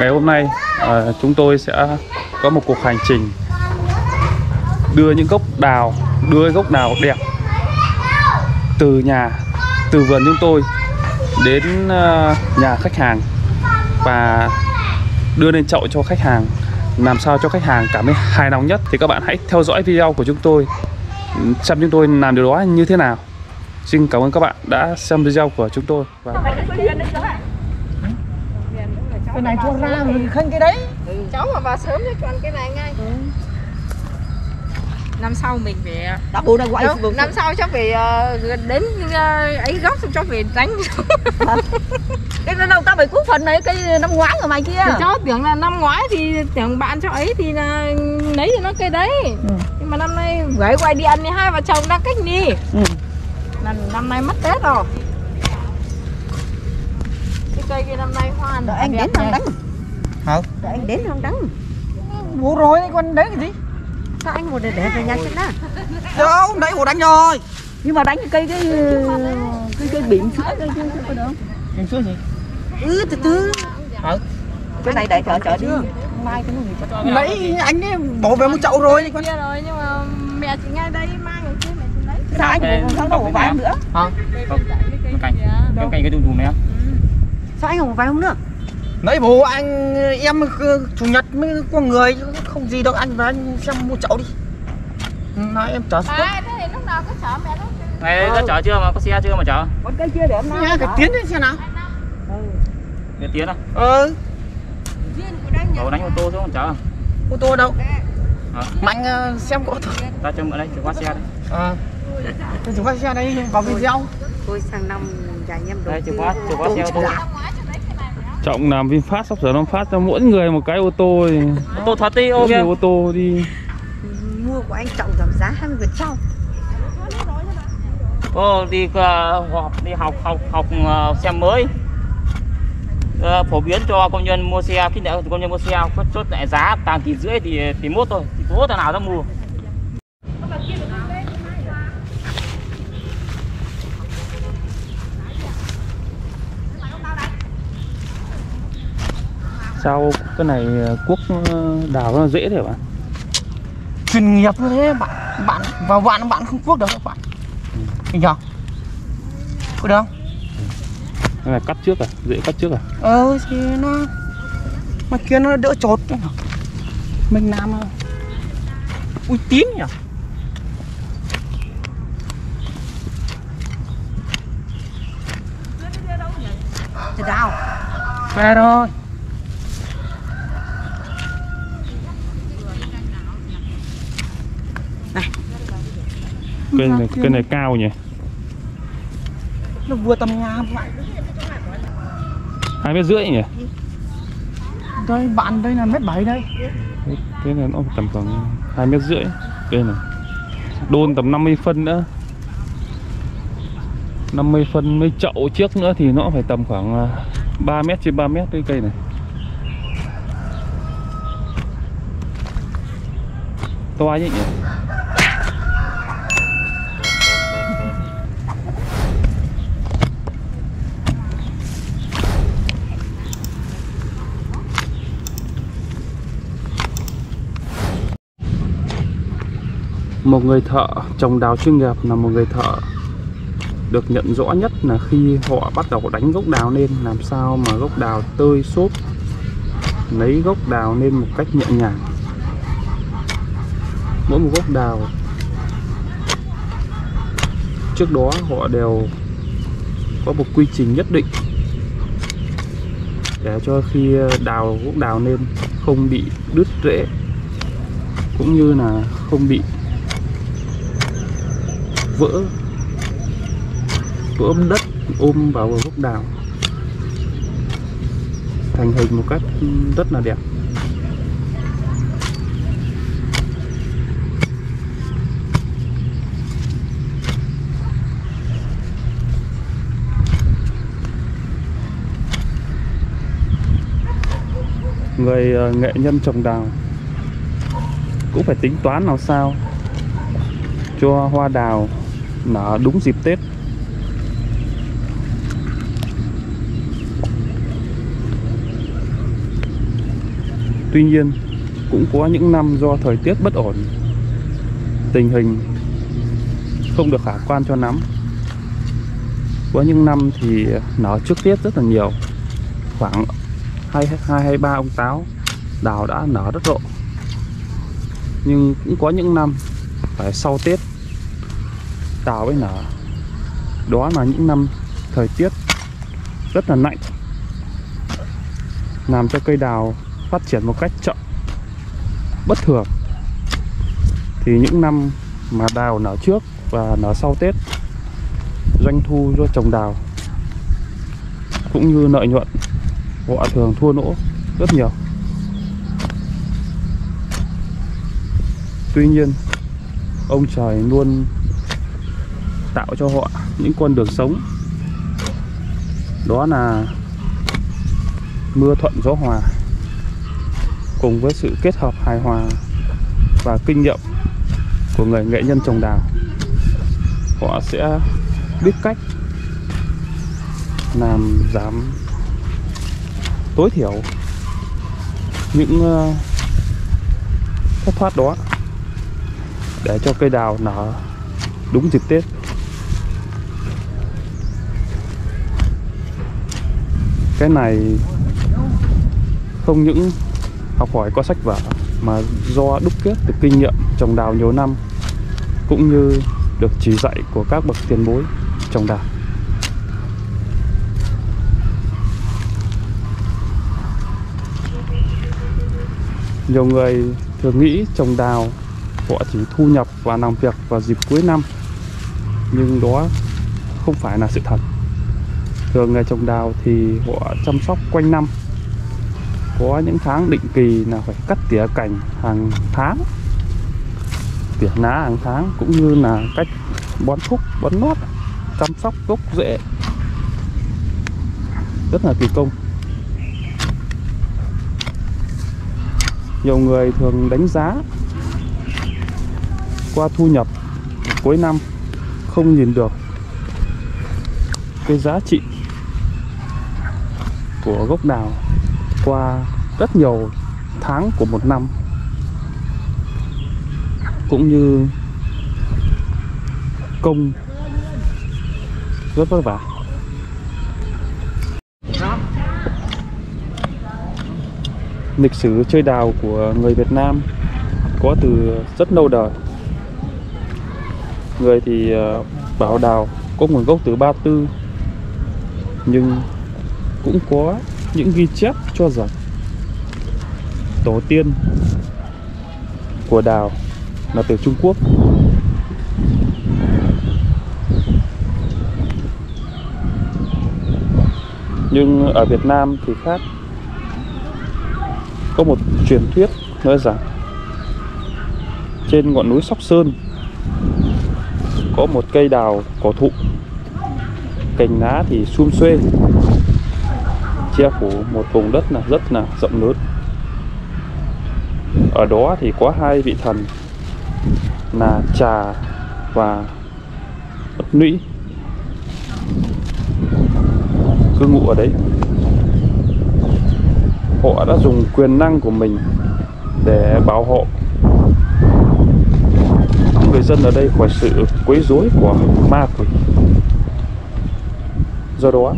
Ngày hôm nay chúng tôi sẽ có một cuộc hành trình đưa những gốc đào, đưa gốc đào đẹp từ nhà, từ vườn chúng tôi đến nhà khách hàng và đưa lên chậu cho khách hàng, làm sao cho khách hàng cảm thấy hài lòng nhất. Thì các bạn hãy theo dõi video của chúng tôi xem chúng tôi làm điều đó như thế nào. Xin cảm ơn các bạn đã xem video của chúng tôi. Và cái này cho ra mình khênh cái đấy. Cháu mà vào sớm thì còn cái này ngay. Năm sau mình về. Năm sau cháu về đến ấy gốc xong cháu về đánh. Cái đâu tao phải cứu phần này, cái năm ngoái của mày kia. Cháu tưởng là năm ngoái thì tưởng bạn cho ấy thì là lấy cho nó cây đấy. Nhưng mà năm nay gửi quay đi ăn thì hai vợ chồng đang cách đi. Năm nay mất Tết rồi. Cái cây kia năm nay hoa đợi anh đến không đắng. Hả? Đợi anh đến không đắng. Bố rồi con đấy cái gì? Sao anh muốn để về nhà xem đã? Đâu, đấy hồ đánh rồi. Nhưng mà đánh cái biển sữa cái chứ có được. Biển sữa gì? Từ từ. Hả? Cái này để chở đi. Mai cái người lấy anh ấy bỏ về một chậu rồi đi con. Kia rồi nhưng mà mẹ chị ngay đây mai ngày kia mẹ chị lấy. Sao anh không đổ vài hôm nữa? Hả? Cái cái đùm này á. Sao anh không vài hôm nữa? Nãy bố anh em chủ nhật mới có người không gì đâu, anh và anh xem mua chậu đi. Nói em chở. À, thế thì lúc nào có chở mẹ lúc. Này có chở chưa mà có xe chưa mà chở? Con cây kia để em nào. Nha, cái Tiến đi xe nào. Để Tiến à? Ừ. Cậu đánh ô tô xuống còn chở. Ô tô đâu? Mạnh xem có thôi. Ta cho mượn đây, chở qua xe đấy. À. Chở qua xe đây vào video. Tôi sang năm nhà em đồ. Đây chở qua xe ô tô. Trọng làm VinFast sắp sửa nó phát cho mỗi người một cái ô tô. Ô tô thật đi, ok. Ô tô đi. Mua của anh Trọng giảm giá 20%. Ô đi họp đi học xe mới. Phổ biến cho công nhân mua xe, khi nào công nhân mua xe có chốt lại giá 8,5 tỷ thì mốt thôi. Thì có thằng nào ra mua. Sao cái này cuốc đào nó dễ thế bạn? Chuyên nghiệp như thế bạn vào bạn không cuốc được các bạn. Nhìn không? Có được không? Cái này cắt trước à? Dễ cắt trước à? Thì nó mà kia nó đỡ chột. Mình làm uy tín nhỉ? Trời đào. Về rồi. Cây này cao nhỉ? Nó vừa tầm nhà bạn. 2,5 mét nhỉ? Đây bạn đây là 1,7 m đây. Cái này nó tầm khoảng 2,5 m. Đây này. Đôn tầm 50 phân nữa. 50 phân mấy chậu trước nữa thì nó phải tầm khoảng 3 m trên 3 m cái cây này. To nhỉ? Một người thợ trồng đào chuyên nghiệp là một người thợ được nhận rõ nhất là khi họ bắt đầu đánh gốc đào lên, làm sao mà gốc đào tơi xốp, lấy gốc đào lên một cách nhẹ nhàng. Mỗi một gốc đào trước đó họ đều có một quy trình nhất định để cho khi đào gốc đào lên không bị đứt rễ cũng như là không bị vỡ đất ôm vào gốc đào thành hình một cách rất là đẹp. Người nghệ nhân trồng đào cũng phải tính toán làm sao cho hoa đào nở đúng dịp Tết. Tuy nhiên cũng có những năm do thời tiết bất ổn, tình hình không được khả quan cho lắm. Có những năm thì nở trước tiết rất là nhiều, khoảng 22 hay 3 ông táo đào đã nở rất rộ. Nhưng cũng có những năm phải sau Tết đào mới nở. Đó là những năm thời tiết rất là lạnh, làm cho cây đào phát triển một cách chậm, bất thường. Thì những năm mà đào nở trước và nở sau Tết, doanh thu do trồng đào cũng như lợi nhuận họ thường thua lỗ rất nhiều. Tuy nhiên ông trời luôn tạo cho họ những con đường sống, đó là mưa thuận gió hòa, cùng với sự kết hợp hài hòa và kinh nghiệm của người nghệ nhân trồng đào. Họ sẽ biết cách làm giảm tối thiểu những thất thoát đó để cho cây đào nở đúng dịp Tết. Cái này không những học hỏi qua sách vở mà do đúc kết từ kinh nghiệm trồng đào nhiều năm, cũng như được chỉ dạy của các bậc tiền bối trồng đào. Nhiều người thường nghĩ trồng đào họ chỉ thu nhập và làm việc vào dịp cuối năm, nhưng đó không phải là sự thật. Thường người trồng đào thì họ chăm sóc quanh năm, có những tháng định kỳ là phải cắt tỉa cành hàng tháng, tỉa lá hàng tháng, cũng như là cách bón thúc, bón nót, chăm sóc gốc rễ rất là kỳ công. Nhiều người thường đánh giá qua thu nhập cuối năm, không nhìn được cái giá trị của gốc đào qua rất nhiều tháng của một năm, cũng như công rất vất vả. Lịch sử chơi đào của người Việt Nam có từ rất lâu đời. Người thì bảo đào có nguồn gốc từ Ba Tư, nhưng cũng có những ghi chép cho rằng tổ tiên của đào là từ Trung Quốc. Nhưng ở Việt Nam thì khác. Có một truyền thuyết nói rằng trên ngọn núi Sóc Sơn có một cây đào cổ thụ, cành lá thì sum xuê, che phủ một vùng đất là rất là rộng lớn. Ở đó thì có hai vị thần là Trà và Bất Nhĩ cư ngụ ở đấy. Họ đã dùng quyền năng của mình để bảo hộ người dân ở đây khỏi sự quấy rối của ma quỷ. Do đó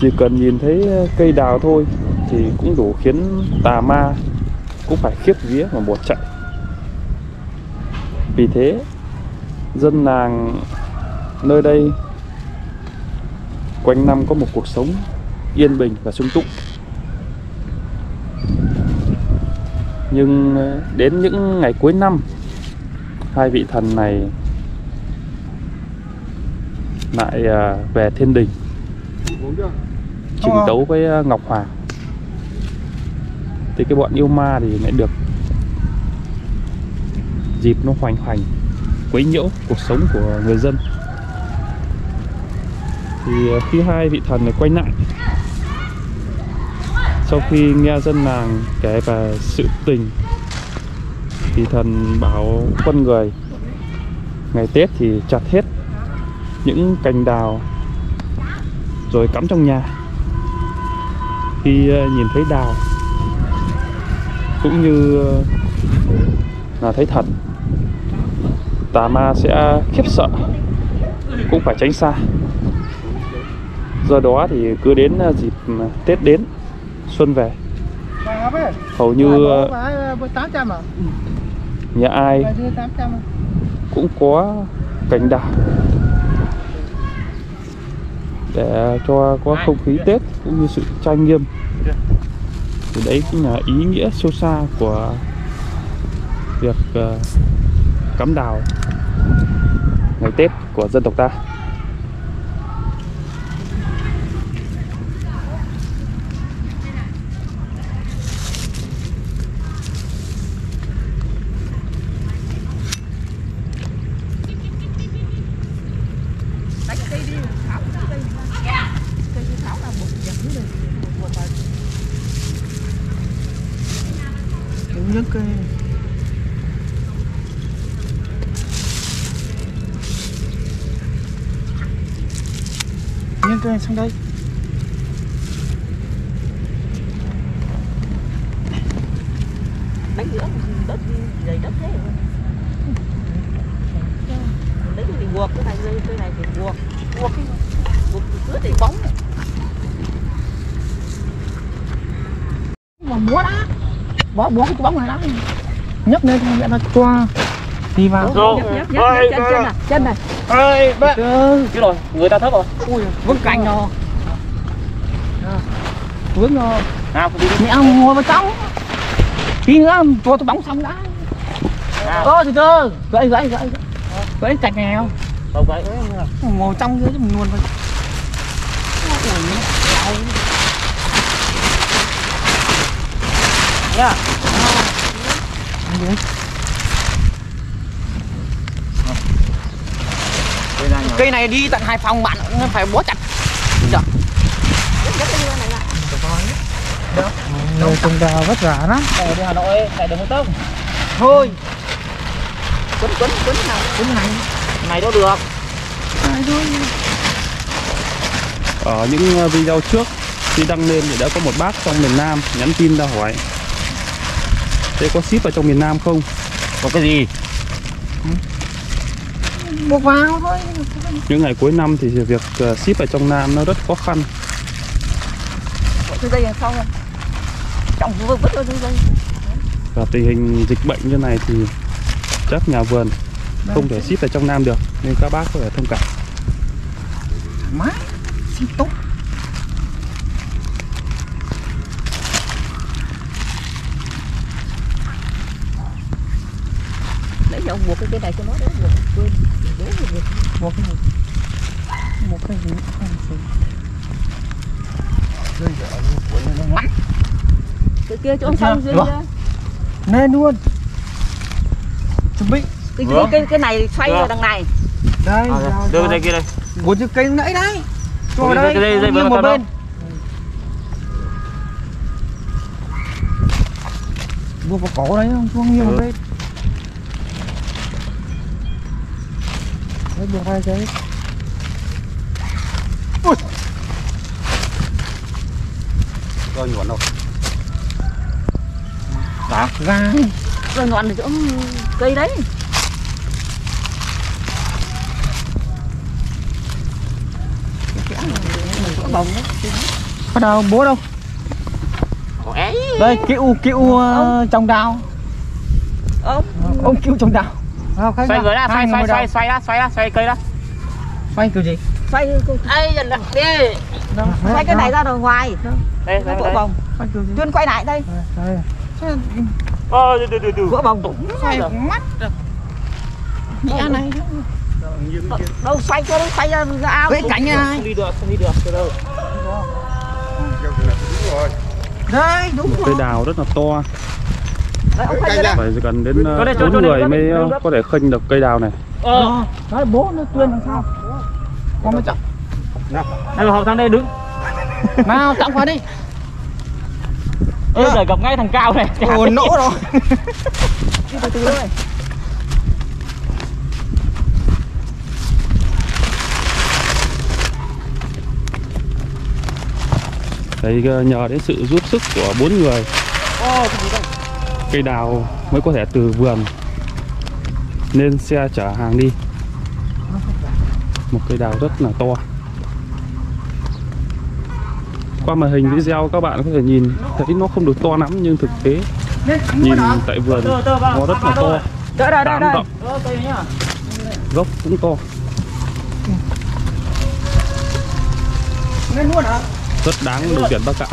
chỉ cần nhìn thấy cây đào thôi thì cũng đủ khiến tà ma cũng phải khiếp vía mà bỏ chạy. Vì thế dân làng nơi đây quanh năm có một cuộc sống yên bình và sung túc. Nhưng đến những ngày cuối năm, hai vị thần này lại về thiên đình chỉnh đấu với Ngọc Hoàng. Thì cái bọn yêu ma thì lại được dịp nó hoành hành quấy nhiễu cuộc sống của người dân. Thì khi hai vị thần này quay lại, sau khi nghe dân làng kể về sự tình, thì thần bảo con người ngày Tết thì chặt hết những cành đào rồi cắm trong nhà. Khi nhìn thấy đào cũng như là thấy thật. Tà ma sẽ khiếp sợ, cũng phải tránh xa. Do đó thì cứ đến dịp Tết đến, xuân về, hầu như nhà ai cũng có cành đào để cho có không khí Tết cũng như sự trang nghiêm. Thì đấy cũng là ý nghĩa sâu xa của việc cắm đào ngày Tết của dân tộc ta. Nhân cây sang đây. Đánh nữa đất dày đất thế. Đấy thì buộc cái này thì buộc cứ để bóng. Mà múa đá, bỏ cái bóng này đá. Nhấc lên cho nó qua đi vào. Rồi. Chân này. Ê, bác. Chứ rồi, người ta thấp rồi. Ui, vướng cành rồi. Vướng rồi. Nào, đi đi. Mẹ ngồi vào trong. Tí nữa tôi bóng xong đã. Ơ, từ. Gãy. Gãy cành này không? Đâu gãy. Ngồi trong dưới mình luôn. Nha. Cây này đi tận Hải Phòng bạn cũng phải bó chặt. Dạ. Nơi trồng đào vất vả lắm. Ở đi Hà Nội lại được một tông. Thôi. Quấn này. Này đâu được. Ở những video trước khi đăng lên thì đã có một bác trong miền Nam nhắn tin ra hỏi thế có ship vào trong miền Nam không? Có cái gì? Một vào thôi. Những ngày cuối năm thì việc ship ở trong Nam nó rất khó khăn. Từ đây là xong rồi. Trọng vứt vào đây. Và tình hình dịch bệnh như này thì chắc nhà vườn không thể ship ở trong Nam được, nên các bác có thể thông cảm. Má, ship tốt. Ông buộc cái này cho nó đấy, buộc cái gì không cái kia chỗ xong dưới kia nên luôn chuẩn bị cái này xoay vào đằng này đây đưa đây kia đây một chiếc cây nãy đấy cho đây như một bên buộc vào cổ đấy không xuống như một bên. Đấy, buộc hai cái. Ui. Rồi nhọn đâu? Đá ra. Rồi nhọn ở chỗ cây đấy. Chỗ bóng đấy. Có đâu bố đâu? Ấy. Đây, cứu trồng đào. Ông cứu trồng đào. Xoay dưới ra, xoay cây ra. Xoay kiểu gì? Xoay kiểu đi. Xoay cái này ra đằng ngoài. Đây, vỗ bồng. Tuyên quay lại đây. Vỗ bồng. Xoay mắt. Nhẹ này. Đâu xoay cho nó xoay ra ao. Cái cánh này. Không đi được từ đâu. Đây, đúng rồi. Cây đào rất là to. Phải cần đến 4 người mới có thể khênh được cây đào này. Đấy, bố nó tuyên làm sao? Con mới chọc. Em họp sang đây đứng. Nào, chọc vào đi. Giờ gặp ngay thằng Cao này. Ủa, nổ rồi. Đi vào từ đây. Đấy, nhờ đến sự giúp sức của 4 người. cây đào mới có thể từ vườn nên xe chở hàng đi. Một cây đào rất là to. Qua màn hình video các bạn có thể nhìn thấy nó không được to lắm, nhưng thực tế nhìn tại vườn nó rất là to, tán rộng, gốc cũng to, rất đáng điều khiển bác ạ.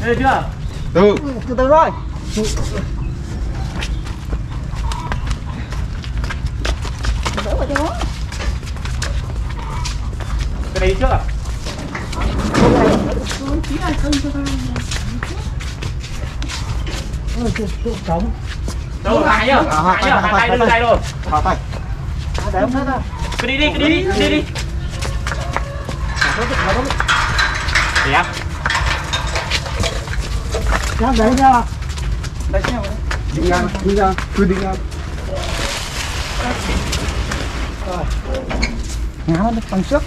Đây chưa? Từ từ rồi. Cái đấy chưa? Đâu lại nhá, hai tay luôn. Cứ đi đi, cứ đi. Dạ. Dạ đấy nha. Đấy nha. Đi ra. Rồi. Ngã nó bằng sức.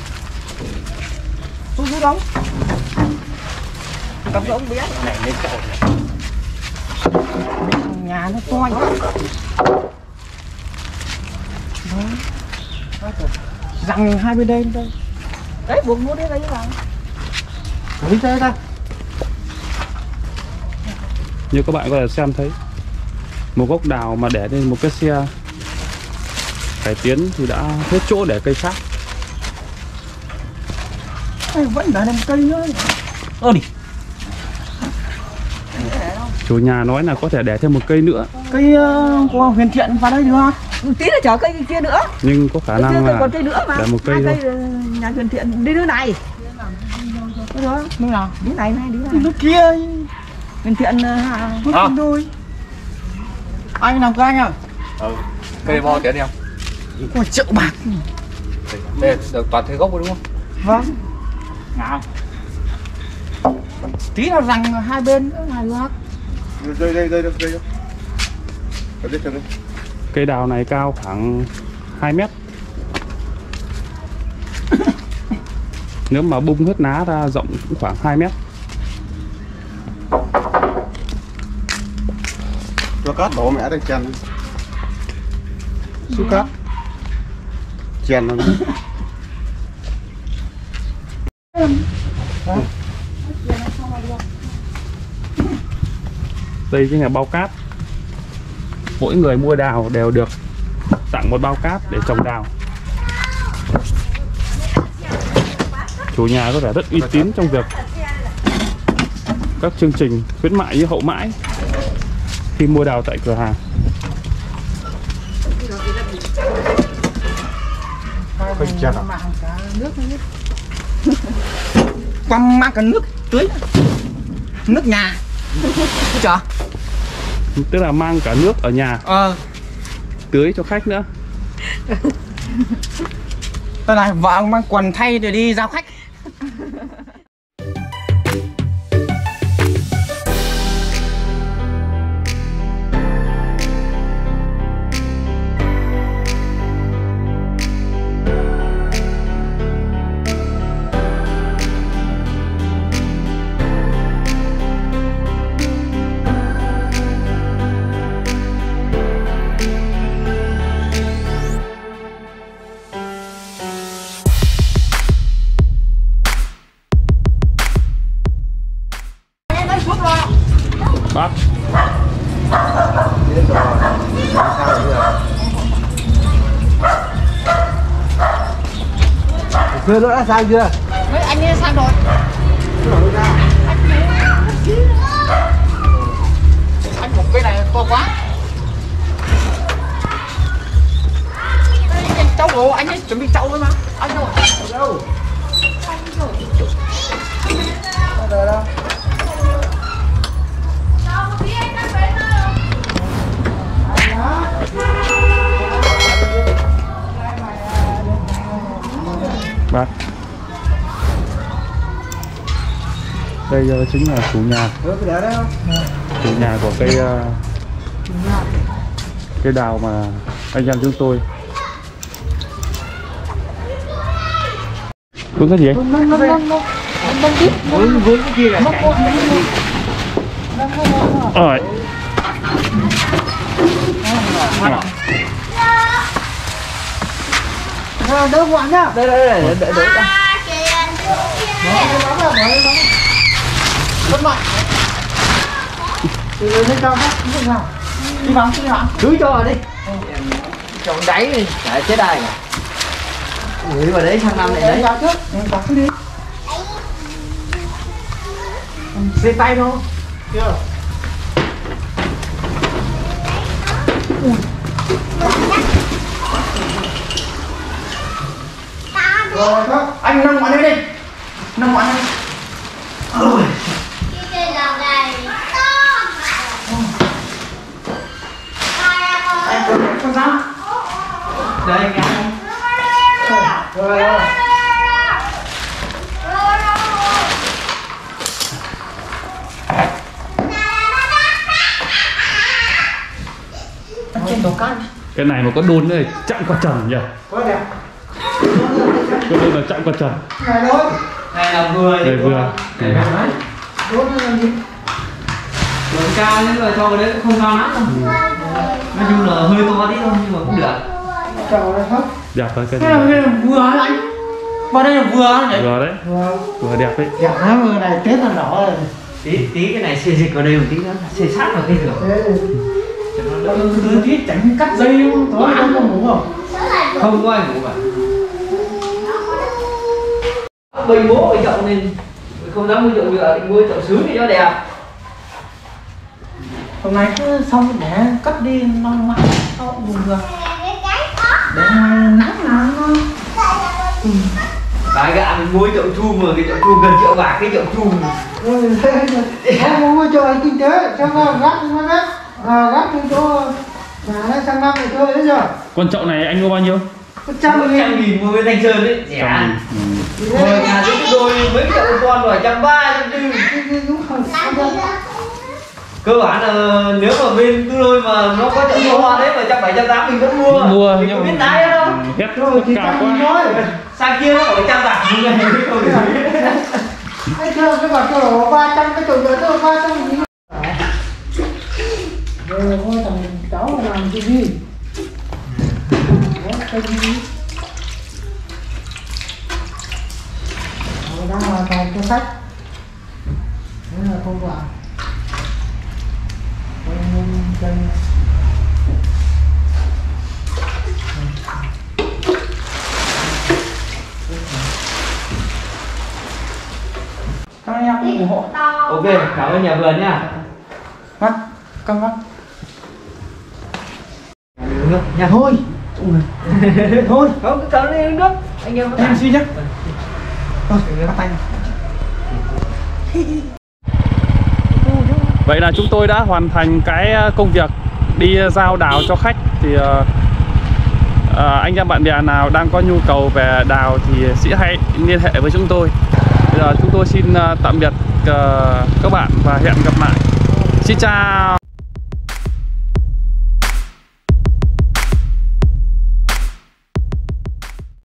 Xuống dưới đống. Đống đống bé này lên cậu này. Nhà nó coi quá. Răng hai bên đây thôi. Đấy buộc mua đấy là. Đi chơi ta. Như các bạn có thể xem thấy, một gốc đào mà để lên một cái xe cải tiến thì đã hết chỗ để cây khác. Ê, vẫn để làm cây nữa. Đi. Chủ nhà nói là có thể để thêm một cây nữa. Cây của Huyền Thiện vào đây được không? Tí là chở cây kia nữa. Nhưng có khả năng là còn cây nữa mà. Để một cây thôi. Nhà Huyền Thiện đi đứa này. Cái đó, đúng nào? Đứa này này, đứa này. Đứa kia. Huyền Thiện hút con đôi. Anh làm cái anh à? Ừ. Cây bo tiền đi không? Ôi triệu bạc. Đây là toàn thế gốc rồi đúng không? Vâng. Nào. Tí là rằng hai bên nữa là được. Đây. Cây đào này cao khoảng 2 mét. Nếu mà bung hết lá ra rộng cũng khoảng 2 mét. Cho cát đổ mẹ đây chèn. Xúc cát. Chèn nó. Đây chính là bao cát. Mỗi người mua đào đều được tặng một bao cát để trồng đào. Chủ nhà có vẻ rất uy tín trong việc các chương trình khuyến mại với hậu mãi khi mua đào tại cửa hàng. Quăng mang cả nước tưới nước nhà. Chả? Tức là mang cả nước ở nhà tưới cho khách nữa. Tức là vợ ông mang quần thay để đi giao khách. Bác khuya nó đã sang chưa? Mấy anh ấy sang rồi. Anh một cái này to quá. Cháu rồi, anh ấy chuẩn bị cháu rồi mà. Anh đâu? Đâu? Anh rồi. Đâu? Bác. Đây giờ chính là chủ nhà. Chủ nhà của cây đào mà anh em chúng tôi Vướng cái gì anh? Vướng cái kia là rồi. Đâu quán nhá. Đây đây đây, đợi đợi ta. Rất mạnh. Đi lên cao hết, đi nào. Đi vào, đi vào. Cứ cho vào đi. Trồng đáy đi, lại chết ai cả. Ủi vào đấy sang năm này đấy. Ra trước, đặt đi. Về tay đâu? Chưa. Ui. Rồi đó, anh nâng bọn anh đi. Nâng bọn anh đi. Ôi. Anh con dám. Đây anh em. Rồi rồi. Cái này mà có đôn nữa thì chạm qua trần nhỉ? Quá đẹp. Cho nên là chạm qua trần. Này đôn. Này là vừa. Này vừa. Này vừa. Đôn nó làm gì? Đôn cao nên là cho cái đấy không cao lắm đâu. Nói chung là hơi to tí thôi nhưng mà cũng được. Chào đây hết. Đẹp thôi cái này. Cái này vừa anh. Vào đây là vừa đấy. Vừa đấy. Vừa đẹp đấy. Đẹp lắm vừa này tết là đỏ rồi. Tí cái này xê dịch vào đây một tí nữa, xê sát vào cái cửa. Cứ thiết tránh cắt dây luôn, tối không có ngủ không? Không có ai ngủ cả. Bầy bố ở chậu nên không dám mua chậu nhựa, mua chậu sứ thì nó đẹp. Hôm nay cứ xong để cắt đi nó mãi, nó cũng dùng được. Để nắng nắng nó. Bà gạ mình mua chậu chum mà cái chậu chum gần triệu bạc cái chậu chum. Không mua chậu kinh tế, cho nó gắt nó đấy. Gắt cho chỗ nó sang năm này thôi đấy rồi. Con chậu này anh mua bao nhiêu? 100.000 mua với Thanh Sơn đấy. Rẻ. Rồi nhà chúng tôi mấy chậu con rồi 130, 140. Cơ bản là nếu mà bên tư đôi mà nó có chậu hoa đấy mà 170 mình vẫn mua. Mua nhưng biết lái đâu. Hết rồi thì cao quá. Sang kia nó ở 180 này. Anh chưa cái bảo cho 300 cái chậu nữa thôi 300. Rồi thôi thằng cháu làm cái gì? Cái gì? Đang hoàn thành cái sách. Đấy là không quả. Các anh em cũng ủng hộ. Ok, cảm ơn nhà vườn nha. Mắt, căng mắt. Nước nhà thôi. Thôi không cứ cắm lên nước anh em em suy nhá. Thôi bắt tay. Vậy là chúng tôi đã hoàn thành cái công việc đi giao đào cho khách. Thì anh em bạn bè nào đang có nhu cầu về đào thì sẽ hãy liên hệ với chúng tôi. Bây giờ chúng tôi xin tạm biệt các bạn và hẹn gặp lại. Xin chào.